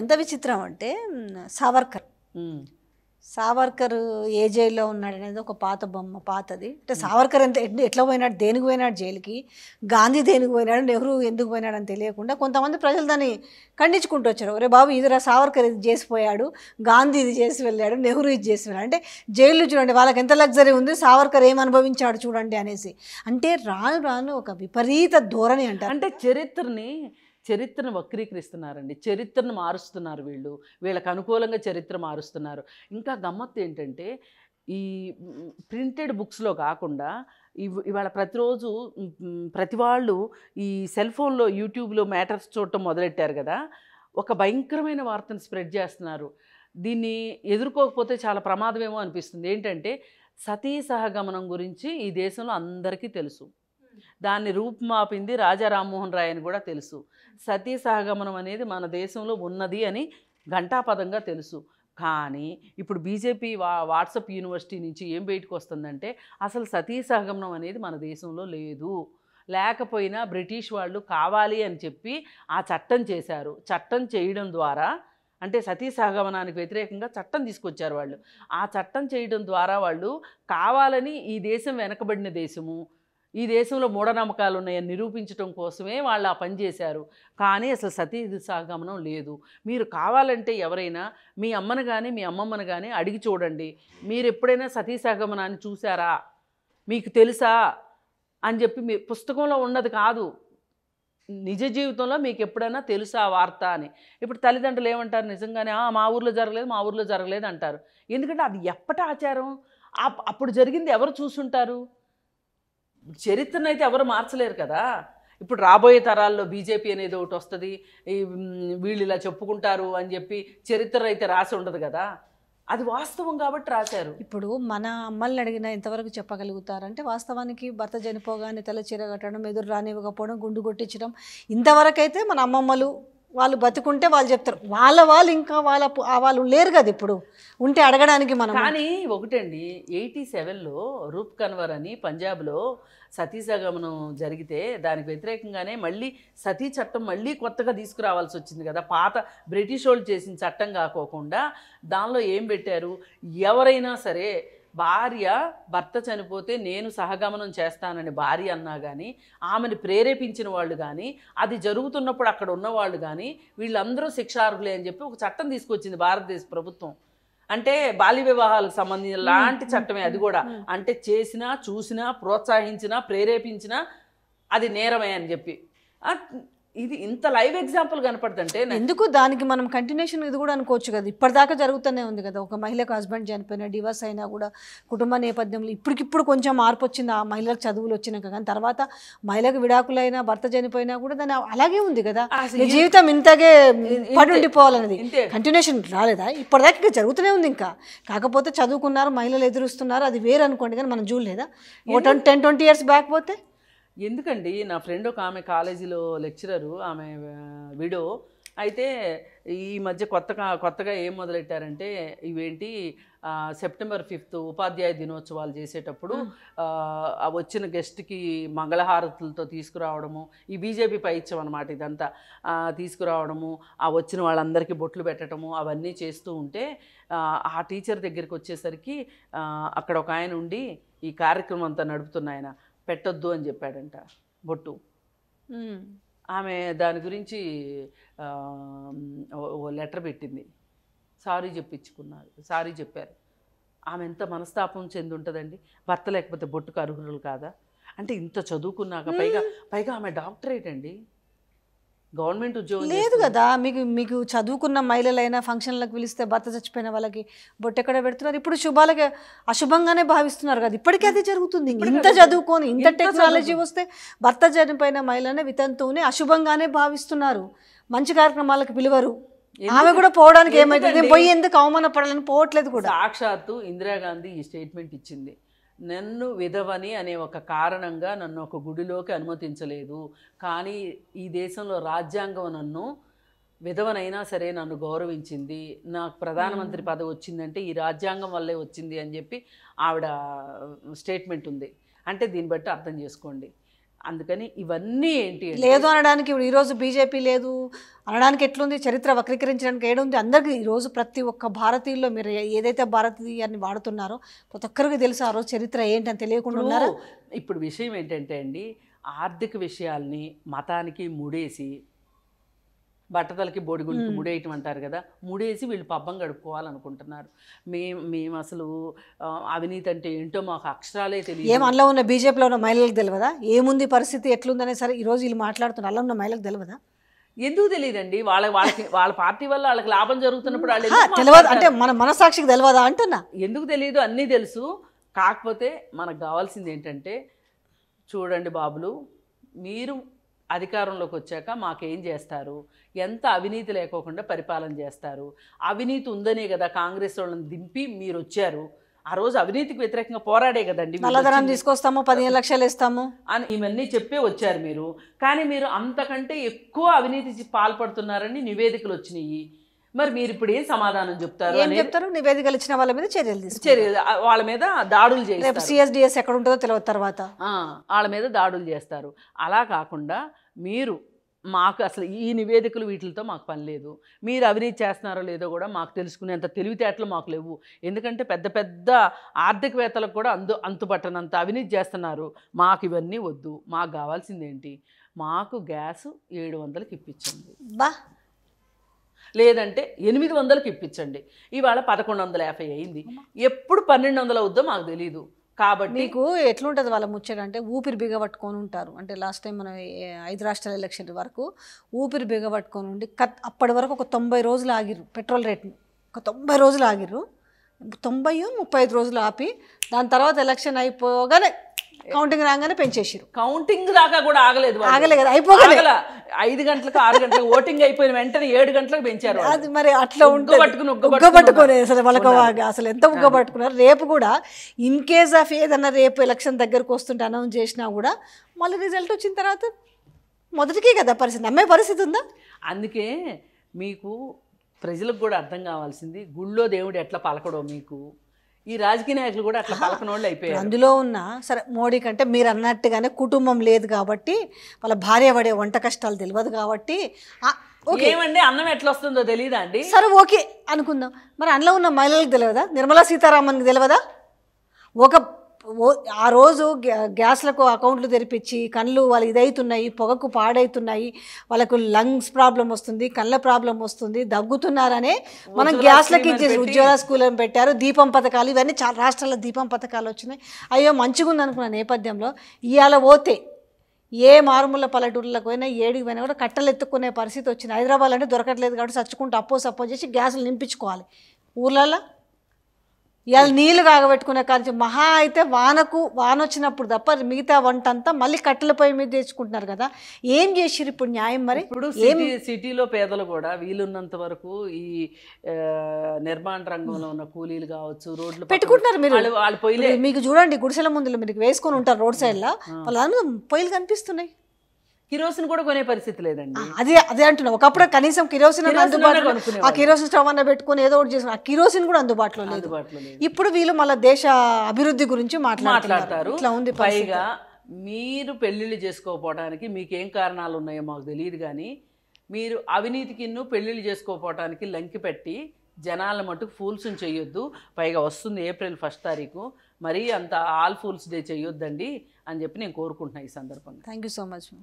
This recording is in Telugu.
ఎంత విచిత్రం అంటే సావర్కర్ సావర్కర్ ఏ జైల్లో ఉన్నాడు అనేది ఒక పాత బొమ్మ పాతది. అంటే సావర్కర్ ఎంత ఎట్లా పోయినాడు, దేనికి పోయినాడు జైలుకి, గాంధీ దేనికి పోయినాడు, నెహ్రూ ఎందుకు పోయినాడు అని తెలియకుండా కొంతమంది ప్రజలు దాన్ని ఖండించుకుంటూ వచ్చారు. ఒరే బాబు ఇదిరా సావర్కర్ ఇది చేసిపోయాడు, గాంధీ ఇది చేసి వెళ్ళాడు, నెహ్రూ ఇది చేసి వెళ్ళాడు, అంటే జైలు చూడండి వాళ్ళకి ఎంత లగ్జరీ ఉంది, సావర్కర్ ఏం అనుభవించాడు చూడండి అనేసి. అంటే రాను రాను ఒక విపరీత ధోరణి అంటారు. అంటే చరిత్రను వక్రీకరిస్తున్నారండి, చరిత్రను మారుస్తున్నారు వీళ్ళు, వీళ్ళకు అనుకూలంగా చరిత్ర మారుస్తున్నారు. ఇంకా గమ్మత్తు ఏంటంటే ఈ ప్రింటెడ్ బుక్స్లో కాకుండా ఇవాళ ప్రతిరోజు ప్రతి వాళ్ళు ఈ సెల్ ఫోన్లో యూట్యూబ్లో మ్యాటర్స్ చూడటం మొదలెట్టారు కదా, ఒక భయంకరమైన వార్తను స్ప్రెడ్ చేస్తున్నారు. దీన్ని ఎదుర్కోకపోతే చాలా ప్రమాదమేమో అనిపిస్తుంది. ఏంటంటే సతీ సహగమనం గురించి ఈ దేశంలో అందరికీ తెలుసు, దాన్ని రూపుమాపింది రాజా రామ్మోహన్ రాయ్ అని కూడా తెలుసు, సతీ సహగమనం అనేది మన దేశంలో ఉన్నది అని ఘంటాపదంగా తెలుసు. కానీ ఇప్పుడు బీజేపీ వాట్సాప్ యూనివర్సిటీ నుంచి ఏం బయటకు వస్తుందంటే అసలు సతీ సహగమనం అనేది మన దేశంలో లేదు, లేకపోయినా బ్రిటిష్ వాళ్ళు కావాలి అని చెప్పి ఆ చట్టం చేశారు. చట్టం చేయడం ద్వారా అంటే సతీ సహగమనానికి వ్యతిరేకంగా చట్టం తీసుకొచ్చారు వాళ్ళు. ఆ చట్టం చేయడం ద్వారా వాళ్ళు కావాలని ఈ దేశం వెనకబడిన దేశము, ఈ దేశంలో మూఢనమ్మకాలు ఉన్నాయని నిరూపించడం కోసమే వాళ్ళు ఆ పని చేశారు. కానీ అసలు సతీ సహగమనం లేదు. మీరు కావాలంటే ఎవరైనా మీ అమ్మను కానీ మీ అమ్మమ్మను కానీ అడిగి చూడండి, మీరు ఎప్పుడైనా సతీ సహగమనాన్ని చూసారా, మీకు తెలుసా అని చెప్పి మీ పుస్తకంలో ఉన్నది కాదు, నిజ జీవితంలో మీకు ఎప్పుడైనా తెలుసా వార్త అని. ఇప్పుడు తల్లిదండ్రులు ఏమంటారు, నిజంగానే మా ఊర్లో జరగలేదు, మా ఊర్లో జరగలేదు అంటారు. ఎందుకంటే అది ఎప్పటి ఆచారం, అప్పుడు జరిగింది ఎవరు చూసుంటారు, చరిత్రను అయితే ఎవరు మార్చలేరు కదా. ఇప్పుడు రాబోయే తరాల్లో బీజేపీ అనేది ఒకటి వస్తుంది, వీళ్ళు ఇలా చెప్పుకుంటారు అని చెప్పి చరిత్ర అయితే రాసి ఉండదు కదా, అది వాస్తవం కాబట్టి రాశారు. ఇప్పుడు మన అమ్మల్ని అడిగినా ఇంతవరకు చెప్పగలుగుతారంటే వాస్తవానికి భర్త చనిపోగానే తెల్ల చీర కట్టడం, ఎదురు రానివ్వకపోవడం, గుండు కొట్టించడం, ఇంతవరకు అయితే మన అమ్మమ్మలు వాళ్ళు బతుకుంటే వాళ్ళు చెప్తారు. వాళ్ళు ఇంకా వాళ్ళు లేరు కదా ఇప్పుడు, ఉంటే అడగడానికి మనం. కానీ ఒకటండి 87లో రూప్ కన్వర్ అని పంజాబ్లో సతీ సహగమనం జరిగితే దానికి వ్యతిరేకంగానే మళ్ళీ సతీ చట్టం మళ్ళీ కొత్తగా తీసుకురావాల్సి వచ్చింది కదా, పాత బ్రిటిష్ వాళ్ళు చేసిన చట్టం కాకోకుండా. దానిలో ఏం పెట్టారు, ఎవరైనా సరే భార్య భర్త చనిపోతే నేను సహగమనం చేస్తానని భార్య అన్నా కానీ, ఆమెను ప్రేరేపించిన వాళ్ళు కానీ, అది జరుగుతున్నప్పుడు అక్కడ ఉన్నవాళ్ళు కానీ వీళ్ళందరూ శిక్షార్హులే అని చెప్పి ఒక చట్టం తీసుకొచ్చింది భారతదేశ ప్రభుత్వం. అంటే బాల్య వివాహాలకు సంబంధించిన లాంటి చట్టమే అది కూడా. అంటే చేసినా, చూసినా, ప్రోత్సహించినా, ప్రేరేపించినా అది నేరమే అని చెప్పి. ఇది ఇంత లైవ్ ఎగ్జాంపుల్ కనపడుతుంటే ఎందుకు దానికి మనం కంటిన్యూషన్ ఇది కూడా అనుకోవచ్చు కదా, ఇప్పటిదాకా జరుగుతూనే ఉంది కదా. ఒక మహిళకు హస్బెండ్ చనిపోయినా, డివర్స్ అయినా కూడా కుటుంబ నేపథ్యంలో ఇప్పటికిప్పుడు కొంచెం మార్పు వచ్చింది, ఆ మహిళలకు చదువులు వచ్చినాక. కానీ తర్వాత మహిళకు విడాకులైనా, భర్త చనిపోయినా కూడా దాని అలాగే ఉంది కదా, జీవితం ఇంతగే పడి ఉండిపోవాలన్నది కంటిన్యూషన్ రాలేదా, ఇప్పటిదాకా జరుగుతూనే ఉంది. ఇంకా కాకపోతే చదువుకున్నారు, మహిళలు ఎదురుస్తున్నారు, అది వేరు అనుకోండి. కానీ మనం చూడలేదా 10-20 years బ్యాక్ పోతే. ఎందుకండి నా ఫ్రెండ్ ఒక ఆమె కాలేజీలో లెక్చరరు, ఆమె విడో అయితే ఈ మధ్య కొత్తగా ఏం మొదలెట్టారంటే ఇవేంటి సెప్టెంబర్ 5 ఉపాధ్యాయ దినోత్సవాలు చేసేటప్పుడు వచ్చిన గెస్ట్కి మంగళహారతులతో తీసుకురావడము, ఈ బీజేపీ పైచ్యం అనమాట ఇదంతా, తీసుకురావడము, ఆ వచ్చిన వాళ్ళందరికీ బొట్లు పెట్టడము, అవన్నీ చేస్తూ ఉంటే ఆ టీచర్ దగ్గరికి వచ్చేసరికి అక్కడ ఒక ఆయన ఉండి ఈ కార్యక్రమం అంతా నడుపుతున్న ఆయన పెట్టొద్దు అని చెప్పాడంట బొట్టు. ఆమె దాని గురించి ఓ లెటర్ పెట్టింది, సారీ చెప్పించుకున్నారు, సారీ చెప్పారు. ఆమె ఎంత మనస్తాపం చెంది ఉంటుందండి, భర్త లేకపోతే బొట్టుకు అర్హులు కాదా అంటే. ఇంత చదువుకున్నాక పైగా ఆమె డాక్టరేట్ అండి, గవర్నమెంట్ ఉద్యోగం లేదు కదా. మీకు చదువుకున్న మహిళలైనా ఫంక్షన్లకు పిలిస్తే భర్త చచ్చిపోయిన వాళ్ళకి బొట్టెక్కడ పెడుతున్నారు, ఇప్పుడు శుభాలకి అశుభంగానే భావిస్తున్నారు కదా. ఇప్పటికీ అది జరుగుతుంది. ఇంత చదువుకొని ఇంత టెక్నాలజీ వస్తే భర్త చనిపోయిన మహిళనే వితంతువుని అశుభంగానే భావిస్తున్నారు, మంచి కార్యక్రమాలకు పిలువరు. ఆమె కూడా పోవడానికి ఏమైతుంది, పోయి ఎందుకు అవమాన పడాలని పోవట్లేదు కూడా. సాక్షాత్తు ఇందిరాగాంధీ ఈ స్టేట్మెంట్ ఇచ్చింది, నన్ను విధవని అనే ఒక కారణంగా నన్ను ఒక గుడిలోకి అనుమతించలేదు, కానీ ఈ దేశంలో రాజ్యాంగం నన్ను విధవనైనా సరే నన్ను గౌరవించింది, నాకు ప్రధానమంత్రి పదవి వచ్చిందంటే ఈ రాజ్యాంగం వల్లే వచ్చింది అని చెప్పి ఆవిడ స్టేట్మెంట్ ఉంది. అంటే దీన్ని బట్టి అర్థం చేసుకోండి అందుకని ఇవన్నీ ఏంటి లేదు అనడానికి ఈ రోజు బీజేపీ లేదు అనడానికి ఎట్లుంది చరిత్ర వక్రీకరించడానికి ఏడుంది అందరికీ ఈ రోజు ప్రతి ఒక్క భారతీయుల్లో మీరు ఏదైతే భారతీయాన్ని వాడుతున్నారో ప్రతి ఒక్కరికి తెలుసు ఆ రోజు చరిత్ర ఏంటని తెలియకుండా ఉన్నారు ఇప్పుడు విషయం ఏంటంటే అండి ఆర్థిక విషయాల్ని మతానికి ముడేసి బట్టతలకి బోడిగుండికి ముడేయటం అంటారు కదా ముడేసి వీళ్ళు పబ్బం గడుపుకోవాలనుకుంటున్నారు మేము అసలు అవినీతి అంటే ఏంటో మాకు అక్షరాలే తెలియదు ఏం అలా ఉన్న బీజేపీలో ఉన్న మహిళలకు తెలియదా ఏముంది పరిస్థితి ఎట్లుందనే సరే ఈరోజు వీళ్ళు మాట్లాడుతున్నారు అలా ఉన్న మహిళలకు తెలియదా ఎందుకు తెలియదండి వాళ్ళ వాళ్ళకి వాళ్ళ పార్టీ వల్ల వాళ్ళకి లాభం జరుగుతున్నప్పుడు వాళ్ళు తెలియదు అంటే మన మనసాక్షికి తెలియదా అంటున్నా ఎందుకు తెలియదు అన్నీ తెలుసు కాకపోతే మనకు కావాల్సింది ఏంటంటే చూడండి బాబులు మీరు అధికారంలోకి వచ్చాక మాకేం చేస్తారు ఎంత అవినీతి లేకోకుండా పరిపాలన చేస్తారు అవినీతి ఉందనే కదా కాంగ్రెస్ వాళ్ళని దింపి మీరు వచ్చారు ఆ రోజు అవినీతికి వ్యతిరేకంగా పోరాడే కదండి నల్లధనం తీసుకొస్తాము 15 లక్షలు ఇస్తాము అని ఇవన్నీ చెప్పే వచ్చారు మీరు కానీ మీరు అంతకంటే ఎక్కువ అవినీతికి పాల్పడుతున్నారని నివేదికలు వచ్చినాయి మరి మీరు ఇప్పుడు ఏం సమాధానం చెప్తారు ఏం చెప్తారు నివేదికలు ఇచ్చిన వాళ్ళ మీద చర్యలు తీసుకుంటారు వాళ్ళ మీద దాడులు చేస్తారు సిఎస్డిఎస్ ఎక్కడ ఉంటుందో తెలియదు తర్వాత వాళ్ళ మీద దాడులు చేస్తారు అలా కాకుండా మీరు మాకు అసలు ఈ నివేదికలు వీటితో మాకు పని లేదు మీరు అవినీతి చేస్తున్నారో లేదో కూడా మాకు తెలుసుకునేంత తెలివితేటలు మాకు లేవు ఎందుకంటే పెద్ద పెద్ద ఆర్థికవేత్తలకు కూడా అంతుపట్టనంత అవినీతి చేస్తున్నారు మాకు ఇవన్నీ వద్దు మాకు కావాల్సింది ఏంటి మాకు గ్యాస్ 700కి ఇప్పించండి బా లేదంటే 800కి ఇప్పించండి ఇవాళ 1150 అయింది ఎప్పుడు 1200 అవుద్దో మాకు తెలీదు కాబట్టి మీకు ఎట్లుంటుంది వాళ్ళ ముచ్చడంటే ఊపిరి బిగబట్టుకొని ఉంటారు అంటే లాస్ట్ టైం మనం 5 రాష్ట్రాల ఎలక్షన్ వరకు ఊపిరి బిగబట్టుకొని ఉండి అప్పటి వరకు ఒక 90 రోజులు ఆగిరు పెట్రోల్ రేట్ని ఒక 90 రోజులు ఆగిరు 90-35 రోజులు ఆపి దాని తర్వాత ఎలక్షన్ అయిపోగానే కౌంటింగ్ రాగానే పెంచేసారు కౌంటింగ్ దాకా కూడా ఆగలేదు అయిపోగల 5 గంటలకు 6 గంటలకు ఓటింగ్ అయిపోయిన వెంటనే 7 గంటలకు పెంచారు అది మరి అట్లా ఉగ్గబట్టుకునే అసలు వాళ్ళకు అసలు ఎంత ఉగ్గబట్టుకున్నారు రేపు కూడా ఇన్ కేస్ ఆఫ్ ఏదన్నా రేపు ఎలక్షన్ దగ్గరకు వస్తుంటే అనౌన్స్ చేసినా కూడా మళ్ళీ రిజల్ట్ వచ్చిన తర్వాత మొదటికే కదా పరిస్థితి నమ్మే పరిస్థితి ఉందా అందుకే మీకు ప్రజలకు కూడా అర్థం కావాల్సింది గుళ్ళో దేవుడు ఎట్లా పలకడో మీకు ఈ రాజకీయ నాయకులు కూడా అట్లా పలకనోళ్ళు అయిపోయారు అందులో ఉన్న సరే మోడీ కంటే మీరు అన్నట్టుగానే కుటుంబం లేదు కాబట్టి వాళ్ళ భార్య పడే వంట కష్టాలు తెలియదు కాబట్టి ఏమండి అన్నం ఎట్లా వస్తుందో తెలియదా అండి సరే ఓకే అనుకుందాం మరి అందులో ఉన్న మహిళలకు తెలియదా నిర్మలా సీతారామన్కి తెలియదా ఒక ఆ రోజు గ్యాస్లకు అకౌంట్లు తెరిపించి కళ్ళు వాళ్ళు ఇదవుతున్నాయి పొగకు పాడవుతున్నాయి వాళ్ళకు లంగ్స్ ప్రాబ్లం వస్తుంది కళ్ళ ప్రాబ్లం వస్తుంది దగ్గుతున్నారనే మనం గ్యాస్లకు ఇచ్చేసి ఉజ్వల స్కూళ్ళని పెట్టారు దీపం పథకాలు ఇవన్నీ చాలా రాష్ట్రాల దీపం పథకాలు వచ్చినాయి అయ్యో మంచిగా ఉందనుకున్న నేపథ్యంలో ఇవాళ పోతే ఏ మారుమూల పల్లెటూళ్ళకు పోయినా ఏడికి పోయినా కూడా కట్టలు ఎత్తుక్కునే పరిస్థితి వచ్చింది హైదరాబాద్ అంటే దొరకట్లేదు కాబట్టి చచ్చుకుంటూ అప్పో చేసి గ్యాసులు నింపించుకోవాలి ఊర్లలో ఇవాళ నీళ్ళు కాగబెట్టుకునే కాదు మహా అయితే వాన వచ్చినప్పుడు తప్ప మిగతా వంట అంతా మళ్ళీ కట్టెల పొయ్యి మీద తెచ్చుకుంటున్నారు కదా ఏం చేసిరు ఇప్పుడు న్యాయం మరి ఇప్పుడు సిటీలో పేదలు కూడా వీలున్నంత వరకు ఈ నిర్మాణ రంగంలో ఉన్న కూలీలు కావచ్చు రోడ్లు పెట్టుకుంటున్నారు మీరు వాళ్ళు పొయ్యిలే మీకు చూడండి గుడిసెల ముందులో మీకు వేసుకొని ఉంటారు రోడ్ సైడ్లో వాళ్ళు పొయ్యిలు కనిపిస్తున్నాయి కిరోసిన్ కూడా కొనే పరిస్థితి లేదండి అదే అంటున్నా ఒకప్పుడు కనీసం కిరోసిన్ అందుబాటులో ఆ కిరోసిన్ స్టవ్ అన్న పెట్టుకుని ఏదో ఒకటి చేసిన ఆ కిరోసిన్ కూడా అందుబాటులో లేదు ఇప్పుడు వీళ్ళు మళ్ళీ దేశ అభివృద్ధి గురించి మాట్లాడతారు పైగా మీరు పెళ్లిళ్ళు చేసుకోపోవడానికి మీకేం కారణాలు ఉన్నాయో మాకు తెలియదు కానీ మీరు అవినీతికి పెళ్లిళ్ళు చేసుకోపోవడానికి లంకి పెట్టి జనాల మటుకు ఫూల్స్ని చేయొద్దు పైగా వస్తుంది ఏప్రిల్ 1 మరీ అంత ఆల్ ఫూల్స్ డే చేయొద్దండి అని చెప్పి నేను కోరుకుంటున్నాను ఈ సందర్భంగా థ్యాంక్ యూ సో మచ్